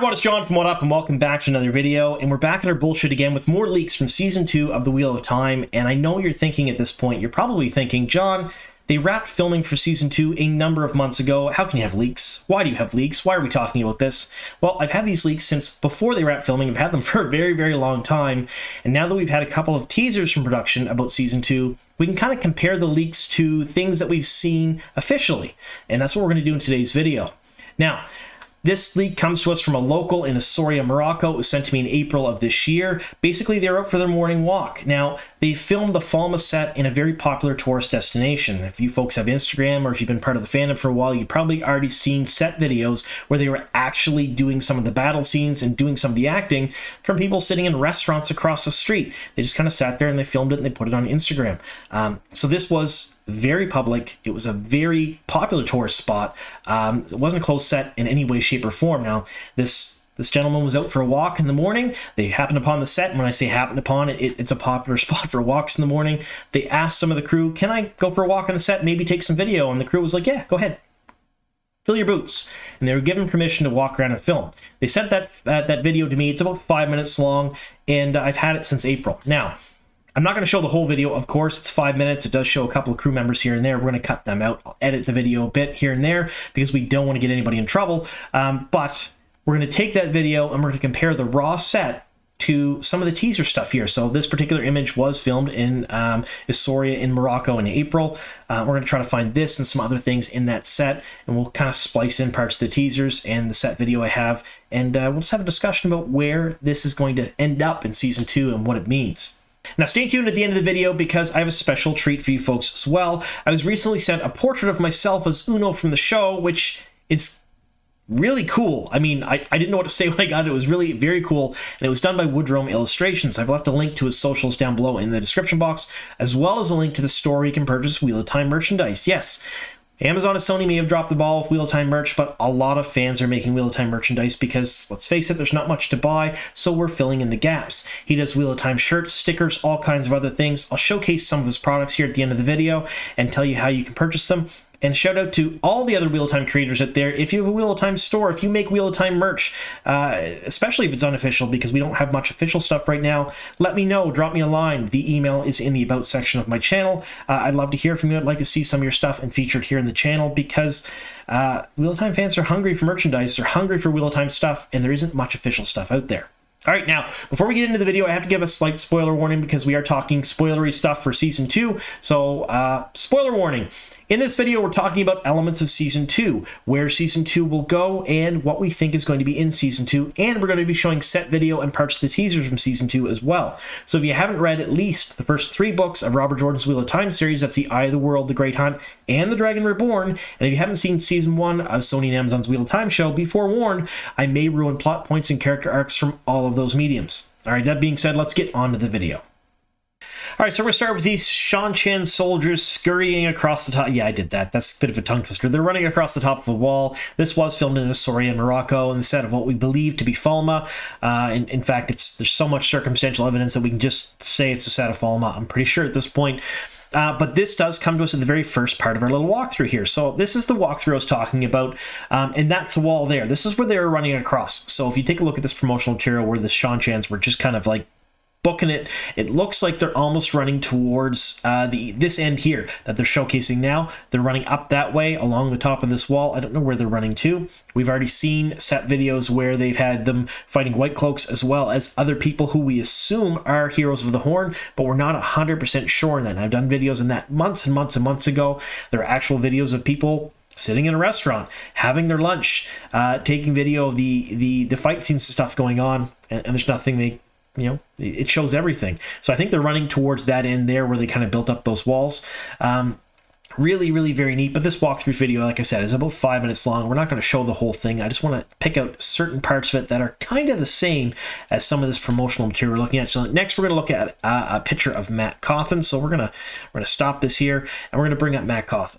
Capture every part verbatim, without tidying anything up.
everyone, it's John from What Up, and welcome back to another video. And we're back at our bullshit again with more leaks from Season two of The Wheel of Time. And I know you're thinking at this point, you're probably thinking, John, they wrapped filming for Season two a number of months ago. How can you have leaks? Why do you have leaks? Why are we talking about this? Well, I've had these leaks since before they wrapped filming. I've had them for a very, very long time. And now that we've had a couple of teasers from production about Season two, we can kind of compare the leaks to things that we've seen officially. And that's what we're going to do in today's video. Now, this leak comes to us from a local in Essaouira, Morocco. It was sent to me in April of this year. Basically, they're out for their morning walk. Now, they filmed the Falme set in a very popular tourist destination. If you folks have Instagram or if you've been part of the fandom for a while, you've probably already seen set videos where they were actually doing some of the battle scenes and doing some of the acting from people sitting in restaurants across the street. They just kind of sat there and they filmed it and they put it on Instagram. Um, so this was very public. It was a very popular tourist spot. Um, it wasn't a close set in any way, shape, or form. Now, this this gentleman was out for a walk in the morning. They happened upon the set, and when I say happened upon, it, it's a popular spot for walks in the morning. They asked some of the crew, can I go for a walk on the set, maybe take some video? And the crew was like, yeah, go ahead. Fill your boots. And they were given permission to walk around and film. They sent that, uh, that video to me. It's about five minutes long, and I've had it since April. Now, I'm not going to show the whole video, of course. It's five minutes. It does show a couple of crew members here and there. We're going to cut them out. I'll edit the video a bit here and there because we don't want to get anybody in trouble. Um, but we're going to take that video and we're going to compare the raw set to some of the teaser stuff here. So this particular image was filmed in um, Essaouira in Morocco in April. Uh, we're going to try to find this and some other things in that set, and we'll kind of splice in parts of the teasers and the set video I have, and uh, we'll just have a discussion about where this is going to end up in Season two and what it means. Now stay tuned at the end of the video because I have a special treat for you folks as well. I was recently sent a portrait of myself as Uno from the show, which is really cool. I mean, I, I didn't know what to say when I got it. It was really very cool, and it was done by Woodrome Illustrations. I've left a link to his socials down below in the description box, as well as a link to the store you can purchase Wheel of Time merchandise. Yes, Amazon and Sony may have dropped the ball with Wheel of Time merch, but a lot of fans are making Wheel of Time merchandise because, let's face it, there's not much to buy, so we're filling in the gaps. He does Wheel of Time shirts, stickers, all kinds of other things. I'll showcase some of his products here at the end of the video and tell you how you can purchase them. And shout out to all the other Wheel of Time creators out there. If you have a Wheel of Time store, if you make Wheel of Time merch, uh, especially if it's unofficial because we don't have much official stuff right now, let me know. Drop me a line. The email is in the About section of my channel. Uh, I'd love to hear from you. I'd like to see some of your stuff and featured here in the channel because uh, Wheel of Time fans are hungry for merchandise. They're hungry for Wheel of Time stuff, and there isn't much official stuff out there. All right, now, before we get into the video, I have to give a slight spoiler warning because we are talking spoilery stuff for Season two. So, uh, spoiler warning. In this video, we're talking about elements of Season two, where Season two will go, and what we think is going to be in Season two, and we're going to be showing set video and parts of the teasers from Season two as well. So if you haven't read at least the first three books of Robert Jordan's Wheel of Time series, that's The Eye of the World, The Great Hunt, and The Dragon Reborn, and if you haven't seen Season one of Sony and Amazon's Wheel of Time show, be forewarned, I may ruin plot points and character arcs from all of of those mediums. All right, that being said, let's get on to the video. All right, so we're going to start with these Seanchan soldiers scurrying across the top. Yeah, I did that. That's a bit of a tongue twister. They're running across the top of a wall. This was filmed in Essaouira, Morocco, in the set of what we believe to be Falme. Uh, in, in fact, it's there's so much circumstantial evidence that we can just say it's a set of Falme. I'm pretty sure at this point. Uh, but this does come to us in the very first part of our little walkthrough here. So this is the walkthrough I was talking about, um, and that's a wall there. This is where they were running across. So if you take a look at this promotional material where the Seanchans were just kind of like booking it, it looks like they're almost running towards uh, the this end here that they're showcasing now. They're running up that way along the top of this wall. I don't know where they're running to. We've already seen set videos where they've had them fighting White Cloaks as well as other people who we assume are Heroes of the Horn, but we're not one hundred percent sure on that. I've done videos on that months and months and months ago. There are actual videos of people sitting in a restaurant, having their lunch, uh, taking video of the, the, the fight scenes and stuff going on, and, and there's nothing they... You know, it shows everything. So I think they're running towards that end there where they kind of built up those walls. Um, really, really very neat. But this walkthrough video, like I said, is about five minutes long. We're not going to show the whole thing. I just want to pick out certain parts of it that are kind of the same as some of this promotional material we're looking at. So next we're going to look at a, a picture of Mat Cauthon. So we're going to we're going to stop this here, and we're going to bring up Mat Cauthon.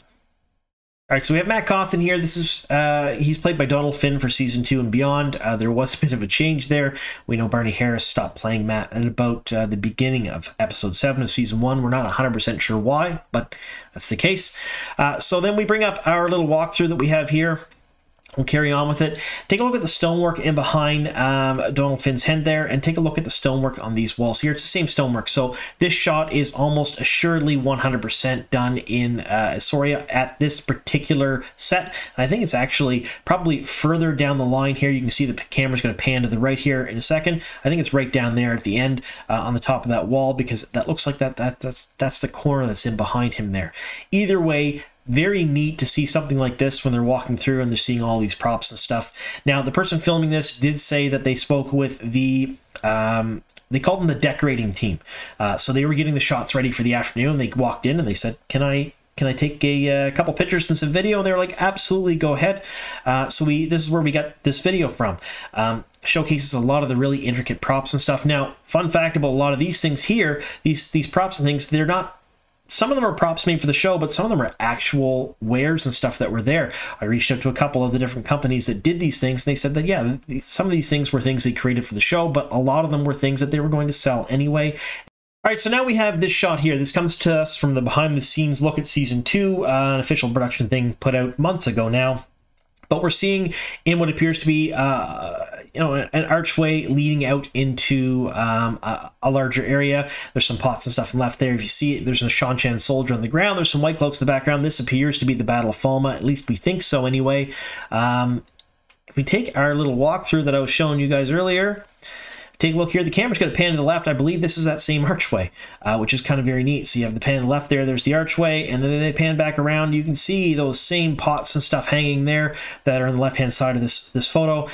All right, so we have Mat Cauthon here. This is, uh, he's played by Donald Finn for season two and beyond. Uh, there was a bit of a change there. We know Barney Harris stopped playing Matt at about uh, the beginning of episode seven of season one. We're not one hundred percent sure why, but that's the case. Uh, so then we bring up our little walkthrough that we have here. We'll carry on with it. Take a look at the stonework in behind um, Donald Finn's head there, and take a look at the stonework on these walls here. It's the same stonework, so this shot is almost assuredly one hundred percent done in uh, Essaouira at this particular set. And I think it's actually probably further down the line here. You can see the camera's going to pan to the right here in a second. I think it's right down there at the end uh, on the top of that wall, because that looks like that, that that's that's the corner that's in behind him there. Either way, very neat to see something like this when they're walking through and they're seeing all these props and stuff. Now, the person filming this did say that they spoke with the, um, they called them the decorating team. Uh, so they were getting the shots ready for the afternoon. They walked in and they said, can I, can I take a, a couple pictures and some video? And they were like, absolutely, go ahead. Uh, so we, this is where we got this video from. Um, showcases a lot of the really intricate props and stuff. Now, fun fact about a lot of these things here, these, these props and things, they're not, some of them are props made for the show, but some of them are actual wares and stuff that were there. I reached out to a couple of the different companies that did these things, and they said that, yeah, some of these things were things they created for the show, but a lot of them were things that they were going to sell anyway. All right, so now we have this shot here. This comes to us from the behind-the-scenes look at Season two, uh, an official production thing put out months ago now. But we're seeing in what appears to be uh, you know, an archway leading out into um, a, a larger area. There's some pots and stuff left there. If you see it, there's a Seanchan soldier on the ground. There's some white cloaks in the background. This appears to be the Battle of Falme. At least we think so anyway. Um, if we take our little walkthrough that I was showing you guys earlier, take a look here. The camera's got a pan to the left. I believe this is that same archway, uh, which is kind of very neat. So you have the pan to the left there. There's the archway, and then they pan back around. You can see those same pots and stuff hanging there that are on the left-hand side of this, this photo.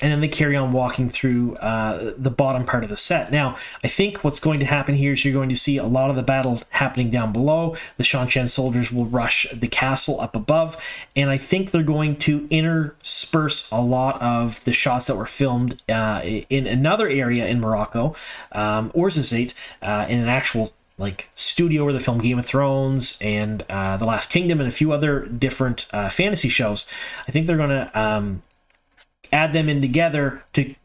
And then they carry on walking through uh, the bottom part of the set. Now, I think what's going to happen here is you're going to see a lot of the battle happening down below. The Seanchan soldiers will rush the castle up above. And I think they're going to intersperse a lot of the shots that were filmed uh, in another area in Morocco, um, Ouarzazate, uh, in an actual like studio where they film Game of Thrones and uh, The Last Kingdom and a few other different uh, fantasy shows. I think they're going to Um, add them in together to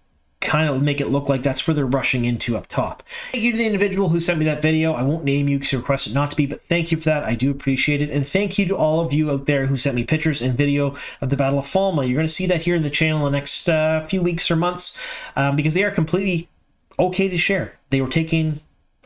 kind of make it look like that's where they're rushing into up top. Thank you to the individual who sent me that video. I won't name you because you requested not to be, but thank you for that. I do appreciate it. And thank you to all of you out there who sent me pictures and video of the Battle of Falme. You're going to see that here in the channel in the next uh, few weeks or months um, because they are completely okay to share. They were taken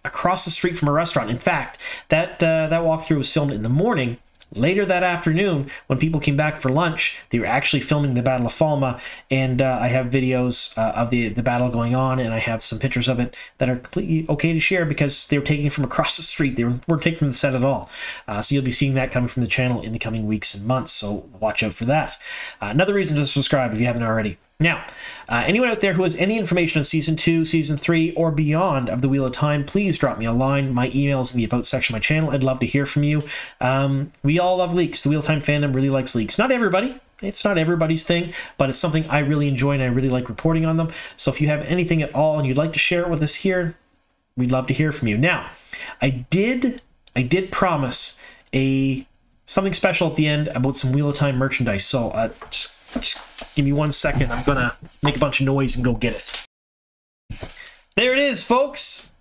across the street from a restaurant. In fact, that, uh, that walkthrough was filmed in the morning. Later that afternoon, when people came back for lunch, they were actually filming the Battle of Falme, and uh, I have videos uh, of the, the battle going on, and I have some pictures of it that are completely okay to share because they were taken from across the street. They weren't taken from the set at all. Uh, so you'll be seeing that coming from the channel in the coming weeks and months, so watch out for that. Uh, another reason to subscribe if you haven't already. Now, uh, anyone out there who has any information on Season two, Season three, or beyond of The Wheel of Time, please drop me a line. My email's in the About section of my channel. I'd love to hear from you. Um, we all love leaks. The Wheel of Time fandom really likes leaks. Not everybody. It's not everybody's thing, but it's something I really enjoy and I really like reporting on them. So if you have anything at all and you'd like to share it with us here, we'd love to hear from you. Now, I did, I did promise a something special at the end about some Wheel of Time merchandise. So uh, just... Just give me one second. I'm gonna make a bunch of noise and go get it. There it is, folks.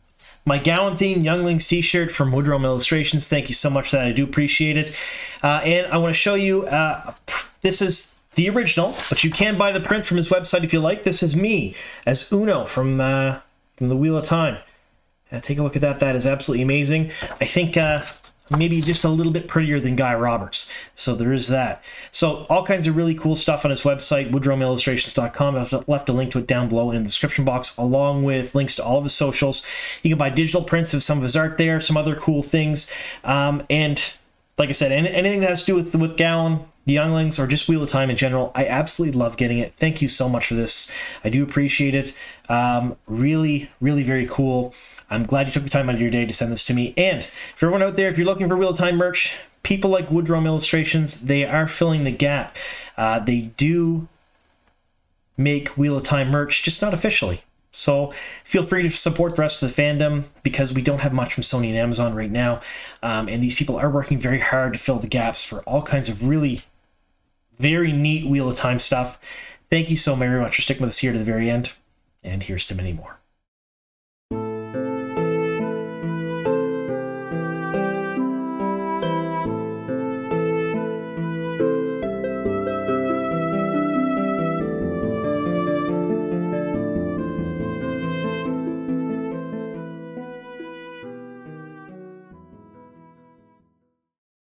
My Galanthine Younglings t-shirt from Woodrome Illustrations. Thank you so much for that. I do appreciate it. Uh, and I want to show you, uh, this is the original, but you can buy the print from his website if you like. This is me as Uno from, uh, from The Wheel of Time. Uh, take a look at that. That is absolutely amazing. I think... Uh, maybe just a little bit prettier than Guy Roberts. So there is that. So all kinds of really cool stuff on his website, woodrome illustrations dot com. I've left a link to it down below in the description box, along with links to all of his socials. You can buy digital prints of some of his art there, some other cool things. Um, and like I said, any, anything that has to do with, with Gallon, the Younglings, or just Wheel of Time in general, I absolutely love getting it. Thank you so much for this. I do appreciate it. Um, really, really very cool. I'm glad you took the time out of your day to send this to me. And for everyone out there, if you're looking for Wheel of Time merch, people like Woodrome Illustrations, they are filling the gap. Uh, they do make Wheel of Time merch, just not officially. So feel free to support the rest of the fandom because we don't have much from Sony and Amazon right now. Um, and these people are working very hard to fill the gaps for all kinds of really very neat Wheel of Time stuff. Thank you so very much for sticking with us here to the very end. And here's to many more.